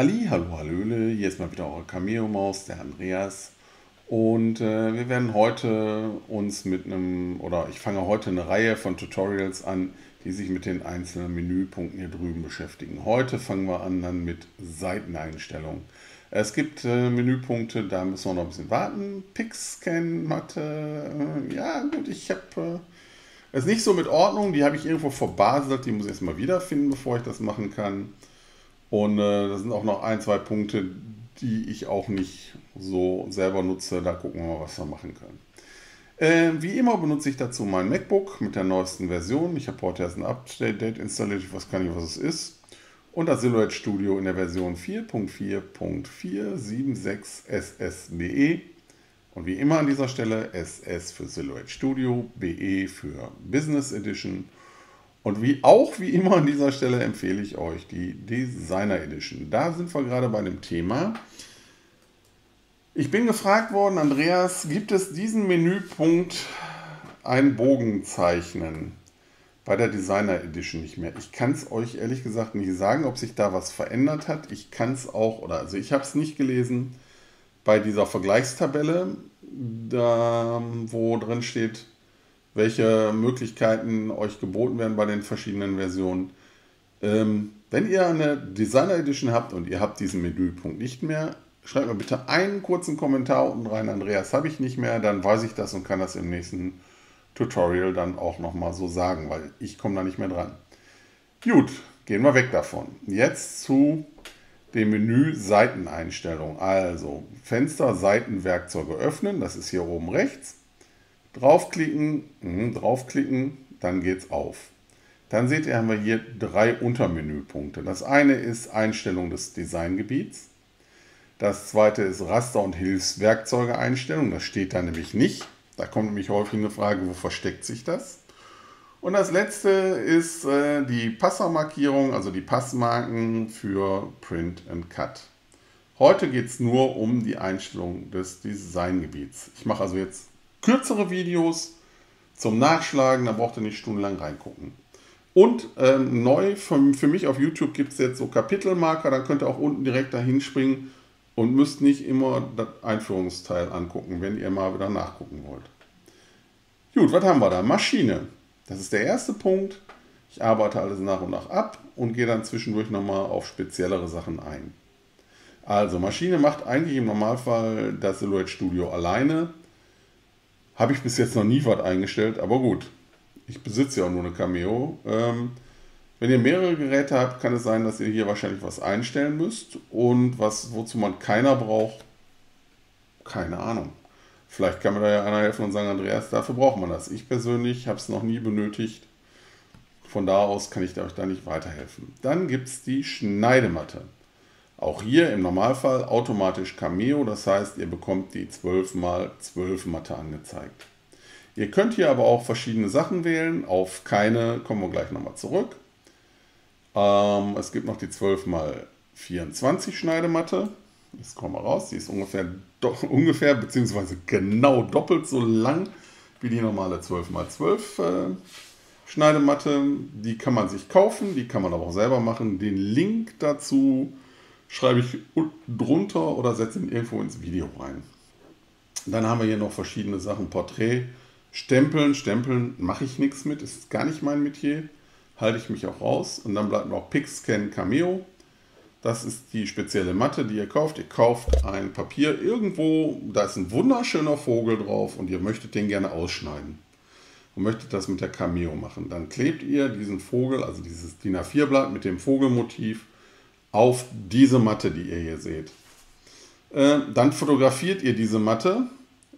Halli, hallo, hallöle, hier ist mal wieder eure Cameo Maus, der Andreas. Und wir werden heute uns mit einem, oder ich fange heute eine Reihe von Tutorials an, die sich mit den einzelnen Menüpunkten hier drüben beschäftigen. Heute fangen wir an dann mit Seiteneinstellungen. Es gibt Menüpunkte, da müssen wir noch ein bisschen warten. PixScan, Matte, ja gut, ich habe es nicht so mit Ordnung, die habe ich irgendwo verbaselt, die muss ich erstmal wiederfinden, bevor ich das machen kann. Und da sind auch noch ein, zwei Punkte, die ich auch nicht so selber nutze. Da gucken wir mal, was wir machen können. Wie immer benutze ich dazu mein MacBook mit der neuesten Version. Ich habe heute erst ein Update installiert. Ich weiß gar nicht, was es ist. Und das Silhouette Studio in der Version 4.4.476SSDE. Und wie immer an dieser Stelle SS für Silhouette Studio, BE für Business Edition. Und wie immer an dieser Stelle empfehle ich euch die Designer Edition. Da sind wir gerade bei dem Thema. Ich bin gefragt worden, Andreas, gibt es diesen Menüpunkt ein Bogenzeichnen bei der Designer Edition nicht mehr? Ich kann es euch ehrlich gesagt nicht sagen, ob sich da was verändert hat. Ich kann es auch, oder also ich habe es nicht gelesen bei dieser Vergleichstabelle, da wo drin steht, welche Möglichkeiten euch geboten werden bei den verschiedenen Versionen. Wenn ihr eine Designer Edition habt und ihr habt diesen Menüpunkt nicht mehr, schreibt mir bitte einen kurzen Kommentar unten rein, Andreas, habe ich nicht mehr, dann weiß ich das und kann das im nächsten Tutorial dann auch nochmal so sagen, weil ich komme da nicht mehr dran. Gut, gehen wir weg davon. Jetzt zu dem Menü Seiteneinstellung. Also Fenster Seitenwerkzeuge öffnen, das ist hier oben rechts. Draufklicken, dann geht's auf. Dann seht ihr, haben wir hier drei Untermenüpunkte. Das eine ist Einstellung des Designgebiets. Das zweite ist Raster- und Hilfswerkzeuge-Einstellung. Das steht da nämlich nicht. Da kommt nämlich häufig eine Frage, wo versteckt sich das? Und das letzte ist die Passermarkierung, also die Passmarken für Print and Cut. Heute geht es nur um die Einstellung des Designgebiets. Ich mache also jetzt kürzere Videos zum Nachschlagen, da braucht ihr nicht stundenlang reingucken. Und neu für mich auf YouTube gibt es jetzt so Kapitelmarker, dann könnt ihr auch unten direkt dahin springen und müsst nicht immer das Einführungsteil angucken, wenn ihr mal wieder nachgucken wollt. Gut, was haben wir da? Maschine. Das ist der erste Punkt. Ich arbeite alles nach und nach ab und gehe dann zwischendurch nochmal auf speziellere Sachen ein. Also Maschine macht eigentlich im Normalfall das Silhouette Studio alleine. Habe ich bis jetzt noch nie was eingestellt, aber gut, ich besitze ja auch nur eine Cameo. Wenn ihr mehrere Geräte habt, kann es sein, dass ihr hier wahrscheinlich was einstellen müsst und was, wozu man keiner braucht, keine Ahnung. Vielleicht kann mir da ja einer helfen und sagen, Andreas, dafür braucht man das. Ich persönlich habe es noch nie benötigt, von da aus kann ich euch da nicht weiterhelfen. Dann gibt es die Schneidematte. Auch hier im Normalfall automatisch Cameo, das heißt, ihr bekommt die 12×12 Matte angezeigt. Ihr könnt hier aber auch verschiedene Sachen wählen, auf keine kommen wir gleich nochmal zurück. Es gibt noch die 12×24 Schneidematte, jetzt kommen wir raus, die ist ungefähr bzw. genau doppelt so lang wie die normale 12×12 Schneidematte. Die kann man sich kaufen, die kann man aber auch selber machen, den Link dazu schreibe ich unten drunter oder setze ihn irgendwo ins Video rein. Dann haben wir hier noch verschiedene Sachen. Porträt, Stempeln mache ich nichts mit, ist gar nicht mein Metier. Halte ich mich auch raus. Und dann bleibt noch PixScan Cameo. Das ist die spezielle Matte, die ihr kauft. Ihr kauft ein Papier irgendwo, da ist ein wunderschöner Vogel drauf und ihr möchtet den gerne ausschneiden. Und möchtet das mit der Cameo machen. Dann klebt ihr diesen Vogel, also dieses DIN A4 Blatt mit dem Vogelmotiv, auf diese Matte, die ihr hier seht. Dann fotografiert ihr diese Matte,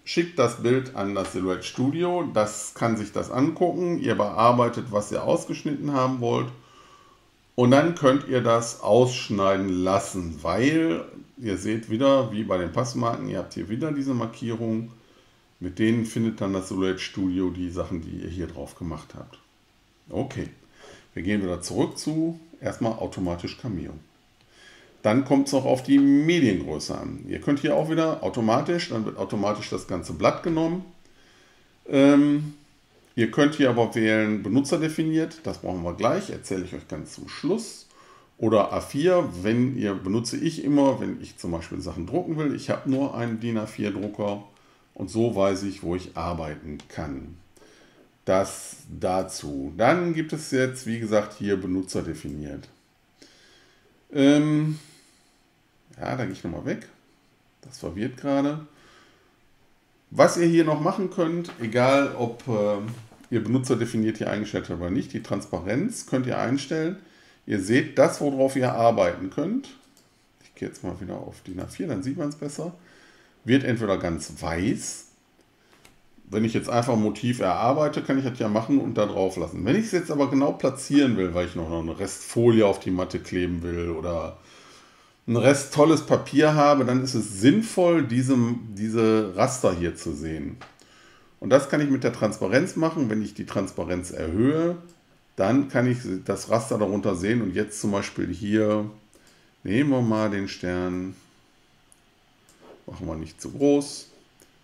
schickt das Bild an das Silhouette Studio, das kann sich das angucken, ihr bearbeitet, was ihr ausgeschnitten haben wollt und dann könnt ihr das ausschneiden lassen, weil ihr seht wieder, wie bei den Passmarken, ihr habt hier wieder diese Markierung, mit denen findet dann das Silhouette Studio die Sachen, die ihr hier drauf gemacht habt. Okay, wir gehen wieder zurück zu erstmal automatisch Cameo. Dann kommt es noch auf die Mediengröße an. Ihr könnt hier auch wieder automatisch, dann wird automatisch das ganze Blatt genommen. Ihr könnt hier aber wählen benutzerdefiniert, das brauchen wir gleich, erzähle ich euch ganz zum Schluss. oder A4, wenn ihr, benutze ich immer, wenn ich zum Beispiel Sachen drucken will. Ich habe nur einen DIN A4 Drucker und so weiß ich, wo ich arbeiten kann. Das dazu. Dann gibt es jetzt, wie gesagt, hier Benutzer definiert. Ja, da gehe ich nochmal weg. Das verwirrt gerade. Was ihr hier noch machen könnt, egal ob ihr Benutzer definiert hier eingestellt habt oder nicht, die Transparenz könnt ihr einstellen. Ihr seht das, worauf ihr arbeiten könnt. Ich gehe jetzt mal wieder auf DIN A4, dann sieht man es besser. Wird entweder ganz weiß. Wenn ich jetzt einfach ein Motiv erarbeite, kann ich das ja machen und da drauf lassen. Wenn ich es jetzt aber genau platzieren will, weil ich noch eine Restfolie auf die Matte kleben will oder einen Rest tolles Papier habe, dann ist es sinnvoll, diese Raster hier zu sehen. Und das kann ich mit der Transparenz machen. Wenn ich die Transparenz erhöhe, dann kann ich das Raster darunter sehen. Und jetzt zum Beispiel hier, nehmen wir mal den Stern, machen wir nicht zu groß,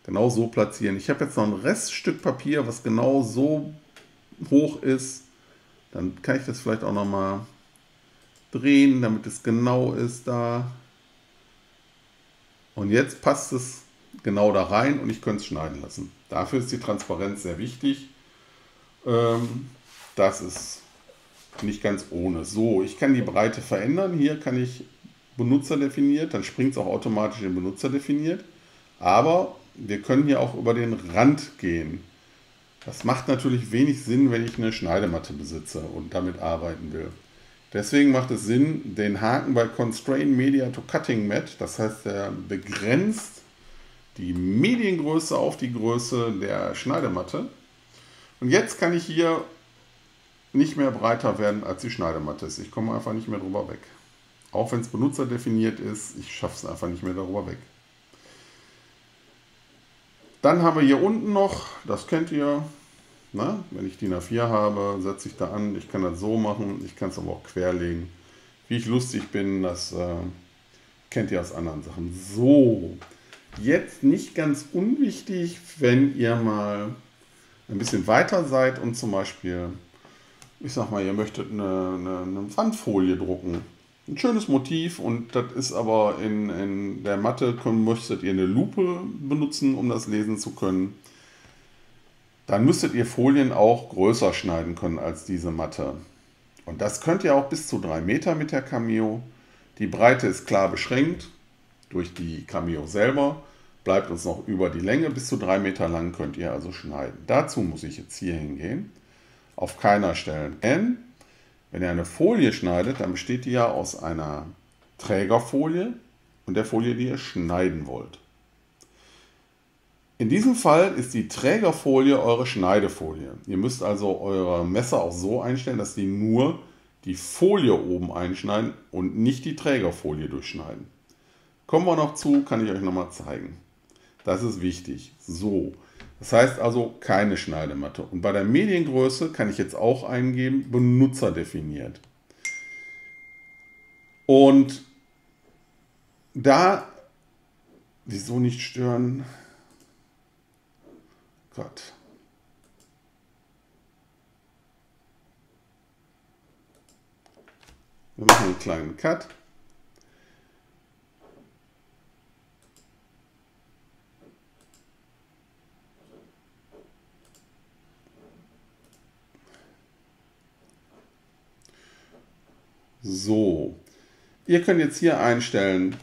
genau so platzieren. Ich habe jetzt noch ein Reststück Papier, was genau so hoch ist. Dann kann ich das vielleicht auch nochmal drehen, damit es genau ist da. Und jetzt passt es genau da rein und ich könnte es schneiden lassen. Dafür ist die Transparenz sehr wichtig. Das ist nicht ganz ohne. So, ich kann die Breite verändern. Hier kann ich Benutzer definiert, dann springt es auch automatisch in Benutzer definiert. Aber wir können hier auch über den Rand gehen. Das macht natürlich wenig Sinn, wenn ich eine Schneidematte besitze und damit arbeiten will. Deswegen macht es Sinn, den Haken bei Constrain Media to Cutting Mat, das heißt, der begrenzt die Mediengröße auf die Größe der Schneidematte. Und jetzt kann ich hier nicht mehr breiter werden, als die Schneidematte ist. Ich komme einfach nicht mehr drüber weg. Auch wenn es benutzerdefiniert ist, ich schaffe es einfach nicht mehr darüber weg. Dann haben wir hier unten noch, das kennt ihr, na, wenn ich DIN A4 habe, setze ich da an, ich kann das so machen, ich kann es aber auch querlegen. Wie ich lustig bin, das kennt ihr aus anderen Sachen. So, jetzt nicht ganz unwichtig, wenn ihr mal ein bisschen weiter seid und zum Beispiel, ich sag mal, ihr möchtet eine Pfandfolie drucken. Ein schönes Motiv und das ist aber in der Matte, müsstet ihr eine Lupe benutzen, um das lesen zu können. Dann müsstet ihr Folien auch größer schneiden können als diese Matte. Und das könnt ihr auch bis zu 3 Meter mit der Cameo. Die Breite ist klar beschränkt durch die Cameo selber. Bleibt uns noch über die Länge. Bis zu 3 Meter lang könnt ihr also schneiden. Dazu muss ich jetzt hier hingehen. Auf keiner Stelle. Wenn ihr eine Folie schneidet, dann besteht die ja aus einer Trägerfolie und der Folie, die ihr schneiden wollt. In diesem Fall ist die Trägerfolie eure Schneidefolie. Ihr müsst also eure Messer auch so einstellen, dass die nur die Folie oben einschneiden und nicht die Trägerfolie durchschneiden. Kommen wir noch zu, kann ich euch nochmal zeigen. Das ist wichtig. So. Das heißt also keine Schneidematte. Und bei der Mediengröße kann ich jetzt auch eingeben, Benutzer definiert. Und da, wieso nicht stören? Gott. Wir machen einen kleinen Cut. So, ihr könnt jetzt hier einstellen,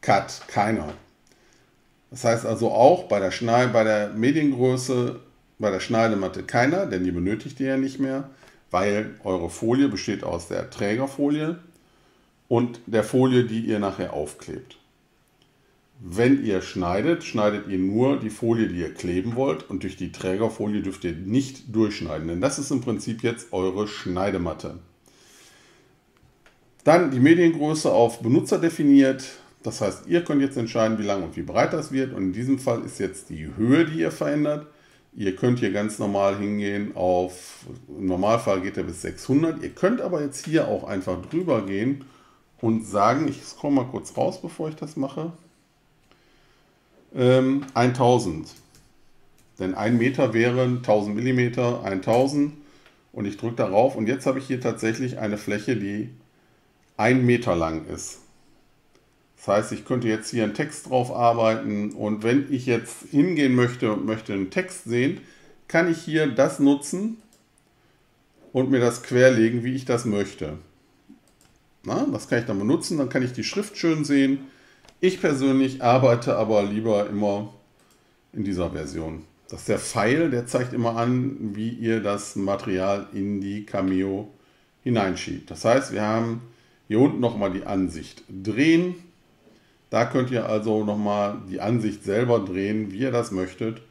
Cut, keiner. Das heißt also auch bei der Mediengröße, bei der Schneidematte keiner, denn die benötigt ihr ja nicht mehr, weil eure Folie besteht aus der Trägerfolie und der Folie, die ihr nachher aufklebt. Wenn ihr schneidet, schneidet ihr nur die Folie, die ihr kleben wollt und durch die Trägerfolie dürft ihr nicht durchschneiden, denn das ist im Prinzip jetzt eure Schneidematte. Dann die Mediengröße auf Benutzer definiert, das heißt, ihr könnt jetzt entscheiden, wie lang und wie breit das wird und in diesem Fall ist jetzt die Höhe, die ihr verändert. Ihr könnt hier ganz normal hingehen auf, im Normalfall geht er bis 600, ihr könnt aber jetzt hier auch einfach drüber gehen und sagen, ich scroll mal kurz raus, bevor ich das mache. 1000, denn 1 Meter wären 1000 mm, 1000 und ich drücke darauf und jetzt habe ich hier tatsächlich eine Fläche, die 1 Meter lang ist. Das heißt, ich könnte jetzt hier einen Text drauf arbeiten und wenn ich jetzt hingehen möchte und möchte einen Text sehen, kann ich hier das nutzen und mir das querlegen, wie ich das möchte. Na, das kann ich dann benutzen, dann kann ich die Schrift schön sehen. Ich persönlich arbeite aber lieber immer in dieser Version. Das ist der Pfeil, der zeigt immer an, wie ihr das Material in die Cameo hineinschiebt. Das heißt, wir haben hier unten nochmal die Ansicht drehen. Da könnt ihr also nochmal die Ansicht selber drehen, wie ihr das möchtet.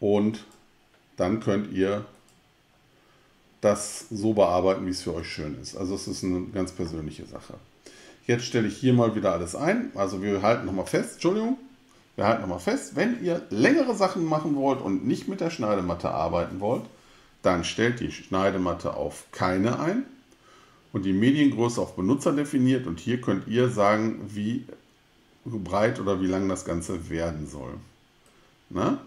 Und dann könnt ihr das so bearbeiten, wie es für euch schön ist. Also es ist eine ganz persönliche Sache. Jetzt stelle ich hier mal wieder alles ein. Also wir halten nochmal fest, wenn ihr längere Sachen machen wollt und nicht mit der Schneidematte arbeiten wollt, dann stellt die Schneidematte auf keine ein und die Mediengröße auf Benutzer definiert und hier könnt ihr sagen, wie breit oder wie lang das Ganze werden soll. Na?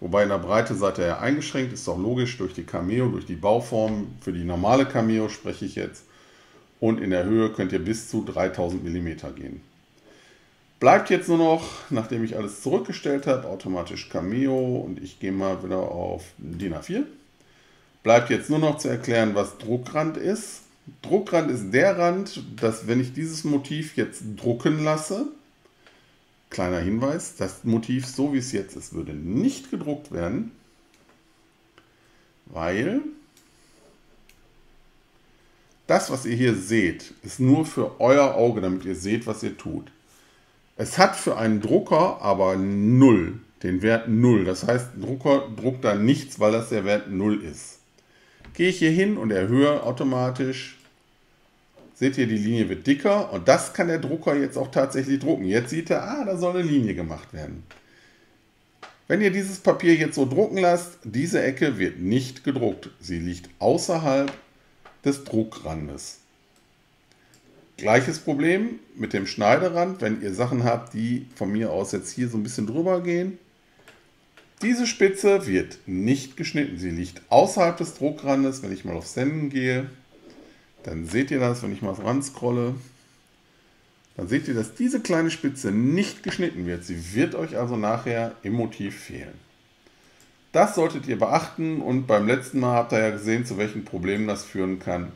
Wobei in der Breite seid ihr ja eingeschränkt, ist doch logisch, durch die Cameo, durch die Bauform, für die normale Cameo spreche ich jetzt. Und in der Höhe könnt ihr bis zu 3000 mm gehen. Bleibt jetzt nur noch, nachdem ich alles zurückgestellt habe, automatisch Cameo und ich gehe mal wieder auf DIN A4. Bleibt jetzt nur noch zu erklären, was Druckrand ist. Druckrand ist der Rand, dass wenn ich dieses Motiv jetzt drucken lasse, kleiner Hinweis, das Motiv, so wie es jetzt ist, würde nicht gedruckt werden, weil das, was ihr hier seht, ist nur für euer Auge, damit ihr seht, was ihr tut. Es hat für einen Drucker aber 0, den Wert 0. Das heißt, ein Drucker druckt da nichts, weil das der Wert 0 ist. Gehe ich hier hin und erhöhe automatisch. Seht ihr, die Linie wird dicker und das kann der Drucker jetzt auch tatsächlich drucken. Jetzt sieht er, ah, da soll eine Linie gemacht werden. Wenn ihr dieses Papier jetzt so drucken lasst, diese Ecke wird nicht gedruckt. Sie liegt außerhalb des Druckrandes. Gleiches Problem mit dem Schneiderand, wenn ihr Sachen habt, die von mir aus jetzt hier so ein bisschen drüber gehen. Diese Spitze wird nicht geschnitten. Sie liegt außerhalb des Druckrandes. Wenn ich mal auf Senden gehe, dann seht ihr das, wenn ich mal ran scrolle, dann seht ihr, dass diese kleine Spitze nicht geschnitten wird. Sie wird euch also nachher im Motiv fehlen. Das solltet ihr beachten und beim letzten Mal habt ihr ja gesehen, zu welchen Problemen das führen kann,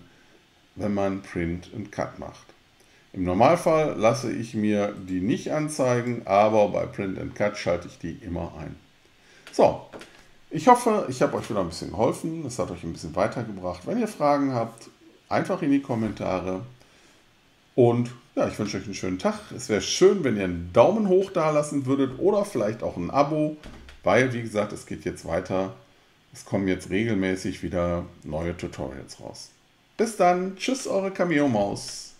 wenn man Print and Cut macht. Im Normalfall lasse ich mir die nicht anzeigen, aber bei Print and Cut schalte ich die immer ein. So. Ich hoffe, ich habe euch wieder ein bisschen geholfen. Es hat euch ein bisschen weitergebracht. Wenn ihr Fragen habt, einfach in die Kommentare und ja, ich wünsche euch einen schönen Tag. Es wäre schön, wenn ihr einen Daumen hoch da lassen würdet oder vielleicht auch ein Abo, weil, wie gesagt, es geht jetzt weiter. Es kommen jetzt regelmäßig wieder neue Tutorials raus. Bis dann, tschüss, eure Cameo Maus.